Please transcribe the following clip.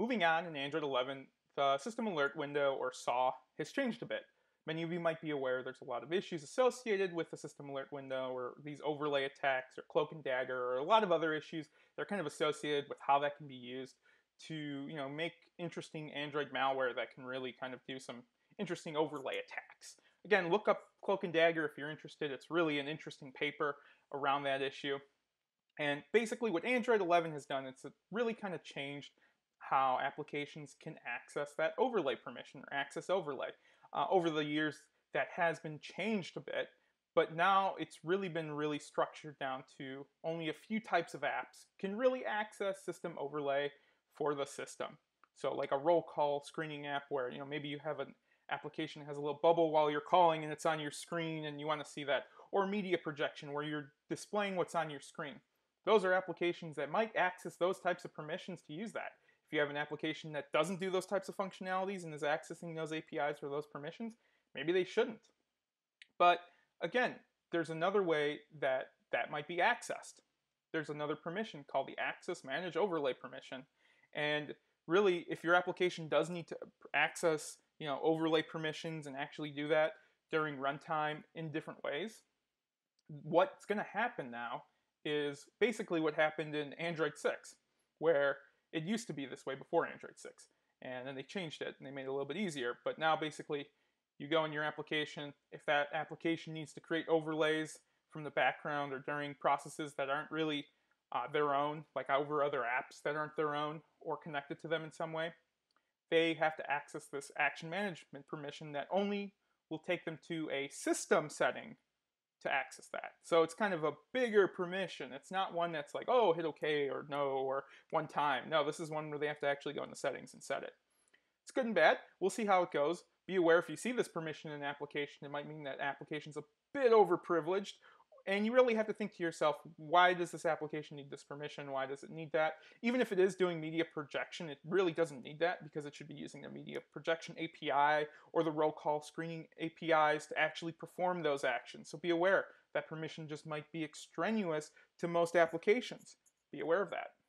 Moving on, in Android 11, the System Alert window, or SAW, has changed a bit. Many of you might be aware there's a lot of issues associated with the System Alert window, or these overlay attacks, or Cloak and Dagger, or a lot of other issues that are kind of associated with how that can be used to, you know, make interesting Android malware that can really kind of do some interesting overlay attacks. Again, look up Cloak and Dagger if you're interested. It's really an interesting paper around that issue. And basically what Android 11 has done, it's really kind of changed how applications can access that overlay permission, or access overlay. Over the years, that has been changed a bit, but now it's really been really structured down to only a few types of apps can really access system overlay for the system. So like a roll call screening app where, you know, maybe you have an application that has a little bubble while you're calling and it's on your screen and you want to see that, or media projection where you're displaying what's on your screen. Those are applications that might access those types of permissions to use that. If you have an application that doesn't do those types of functionalities and is accessing those APIs or those permissions, maybe they shouldn't. But again, there's another way that that might be accessed. There's another permission called the Access Manage Overlay permission. And really, if your application does need to access, you know, overlay permissions and actually do that during runtime in different ways, what's going to happen now is basically what happened in Android 6, where it used to be this way before Android 6, and then they changed it and they made it a little bit easier. But now basically you go in your application, if that application needs to create overlays from the background or during processes that aren't really their own, like over other apps that aren't their own or connected to them in some way, they have to access this action management permission that only will take them to a system setting to access that. So it's kind of a bigger permission. It's not one that's like, oh, hit OK or no or one time. No, this is one where they have to actually go in the settings and set it. It's good and bad. We'll see how it goes. Be aware if you see this permission in an application, it might mean that application's a bit overprivileged. And you really have to think to yourself, why does this application need this permission? Why does it need that? Even if it is doing media projection, it really doesn't need that because it should be using the media projection API or the roll call screening APIs to actually perform those actions. So be aware that permission just might be extraneous to most applications. Be aware of that.